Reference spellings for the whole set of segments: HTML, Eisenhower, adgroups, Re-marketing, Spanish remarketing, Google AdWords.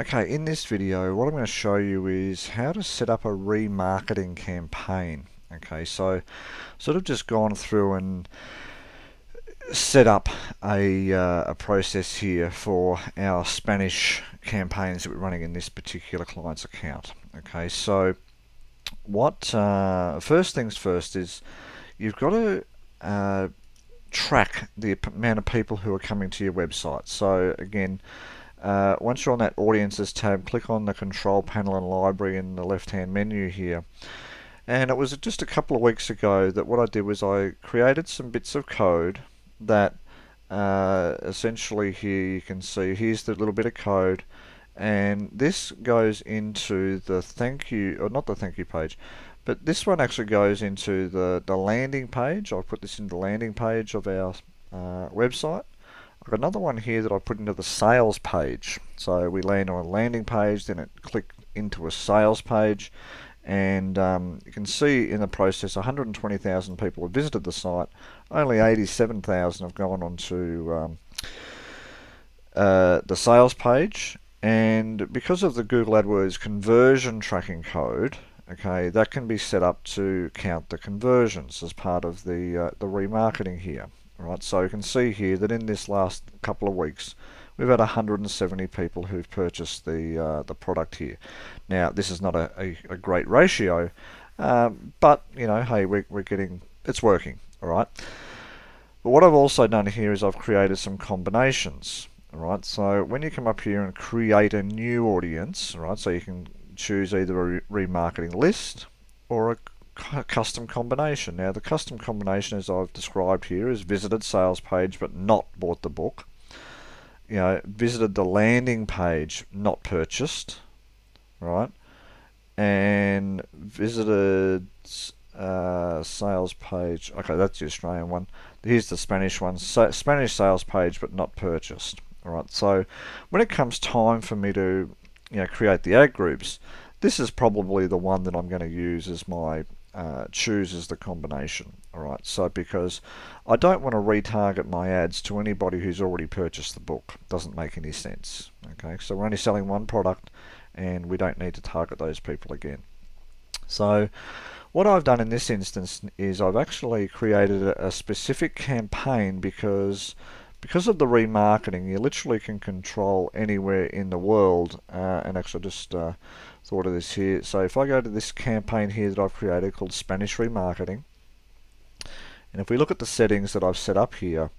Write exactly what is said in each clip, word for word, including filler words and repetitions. Okay, in this video what I'm going to show you is how to set up a remarketing campaign. Okay, so sort of just gone through and set up a, uh, a process here for our Spanish campaigns that we're running in this particular client's account. Okay, so what uh, first things first is you've got to uh, track the amount of people who are coming to your website. So again, Uh, once you're on that audiences tab, click on the control panel and library in the left hand menu here. And it was just a couple of weeks ago that what I did was I created some bits of code that uh, essentially here you can see, here's the little bit of code, and this goes into the thank you, or not the thank you page, but this one actually goes into the, the landing page. I'll put this in the landing page of our uh, website. I've got another one here that I put into the sales page. So we land on a landing page, then it clicked into a sales page, and um, you can see in the process one hundred twenty thousand people have visited the site, only eighty-seven thousand have gone on to um, uh, the sales page. And because of the Google AdWords conversion tracking code, okay, that can be set up to count the conversions as part of the, uh, the remarketing here. Right, so you can see here that in this last couple of weeks we've had one hundred seventy people who've purchased the uh, the product here. Now this is not a, a, a great ratio, um, but you know, hey, we're, we're getting, it's working, all right. But what I've also done here is I've created some combinations, all right. So when you come up here and create a new audience, all right, so you can choose either a remarketing list or a custom combination. Now the custom combination, as I've described here, is visited sales page but not bought the book, you know, visited the landing page, not purchased, right, and visited uh, sales page. Okay, that's the Australian one. Here's the Spanish one, so Spanish sales page but not purchased. All right, so when it comes time for me to, you know, create the ad groups, this is probably the one that I'm going to use as my Uh, choose as the combination. Alright, so because I don't want to retarget my ads to anybody who's already purchased the book. Doesn't make any sense. Okay, so we're only selling one product and we don't need to target those people again. So what I've done in this instance is I've actually created a, a specific campaign because because of the remarketing, you literally can control anywhere in the world. Uh, and actually just uh, thought of this here. So if I go to this campaign here that I've created called Spanish Remarketing, and if we look at the settings that I've set up here,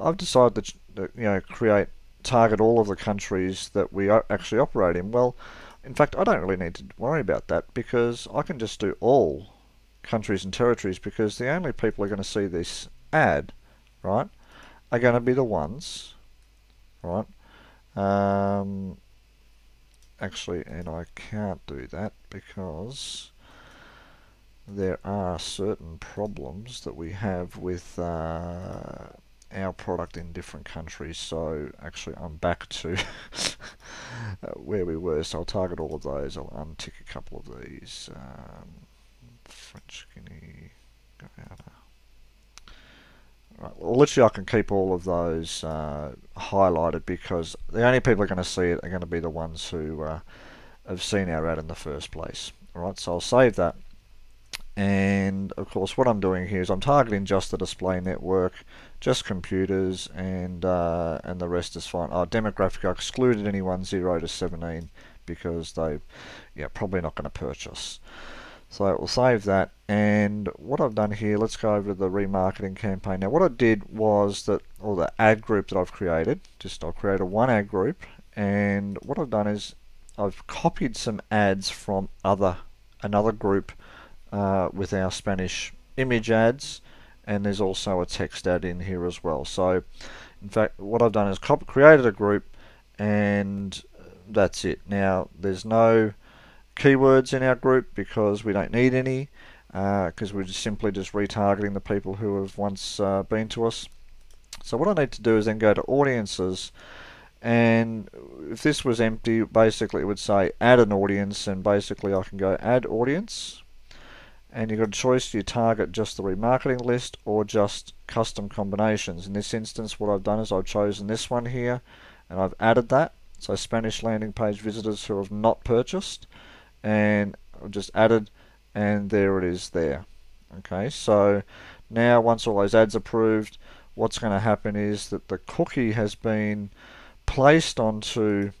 I've decided to, you know, create, target all of the countries that we actually operate in. Well, in fact, I don't really need to worry about that because I can just do all countries and territories, because the only people who are going to see this ad, right, are going to be the ones, right? Um, actually, and I can't do that because there are certain problems that we have with uh, our product in different countries. So actually, I'm back to where we were. So I'll target all of those. I'll untick a couple of these. Um, French Guinea, Guyana. Right, well, literally I can keep all of those uh, highlighted because the only people who are going to see it are going to be the ones who uh, have seen our ad in the first place. Alright, so I'll save that, and of course what I'm doing here is I'm targeting just the display network, just computers, and uh, and the rest is fine. Our demographic, I excluded anyone zero to seventeen because they, yeah, probably not going to purchase. So it will save that, and what I've done here, let's go over to the remarketing campaign. Now what I did was that, or the ad group that I've created, just I've created one ad group, and what I've done is I've copied some ads from other another group uh, with our Spanish image ads, and there's also a text ad in here as well. So in fact what I've done is cop created a group, and that's it. Now there's no keywords in our group because we don't need any, because uh, we're just simply just retargeting the people who have once uh, been to us. So what I need to do is then go to audiences, and if this was empty, basically it would say add an audience, and basically I can go add audience, and you've got a choice, you target just the remarketing list or just custom combinations. In this instance what I've done is I've chosen this one here and I've added that, so Spanish landing page visitors who have not purchased, and I've just added, and there it is there. Okay, so now once all those ads are approved, what's going to happen is that the cookie has been placed onto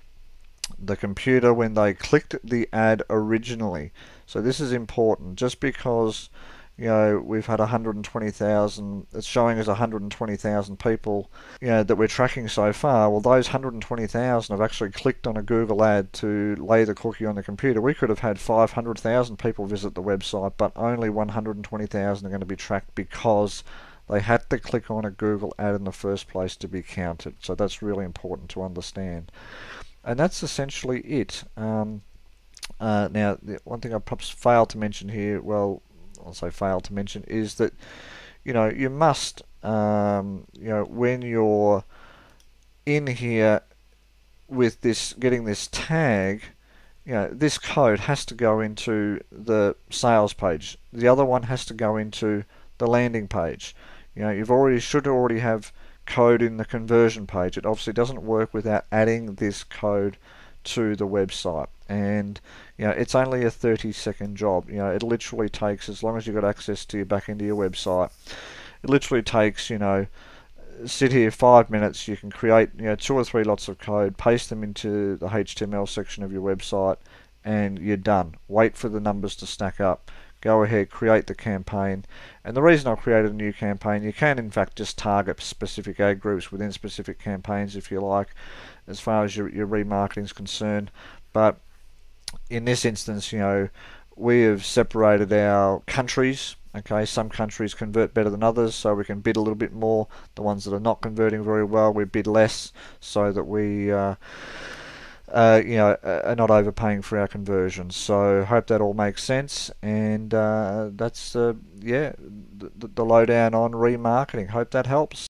the computer when they clicked the ad originally. So this is important. Just because, you know, we've had one hundred twenty thousand, it's showing us one hundred twenty thousand people, you know, that we're tracking so far. Well, those one hundred twenty thousand have actually clicked on a Google ad to lay the cookie on the computer. We could have had five hundred thousand people visit the website, but only one hundred twenty thousand are going to be tracked because they had to click on a Google ad in the first place to be counted. So that's really important to understand. And that's essentially it. Um, uh, now, the one thing I perhaps failed to mention here, well, I'll say failed to mention, is that, you know, you must, um, you know, when you're in here with this, getting this tag, you know, this code has to go into the sales page. The other one has to go into the landing page. You know, you've already, should already have code in the conversion page. It obviously doesn't work without adding this code to the website, and you know, it's only a thirty second job. You know, it literally takes, as long as you've got access to your back into your website, it literally takes, you know, sit here five minutes. You can create, you know, two or three lots of code, paste them into the H T M L section of your website, and you're done. Wait for the numbers to stack up, go ahead, create the campaign. And the reason I've created a new campaign, you can in fact just target specific ad groups within specific campaigns if you like, as far as your, your remarketing is concerned. But in this instance, you know, we have separated our countries. Okay, some countries convert better than others, so we can bid a little bit more. The ones that are not converting very well, we bid less, so that we uh, Uh, you know, uh, not overpaying for our conversions. So hope that all makes sense, and uh, that's uh, yeah, the, the lowdown on remarketing. Hope that helps.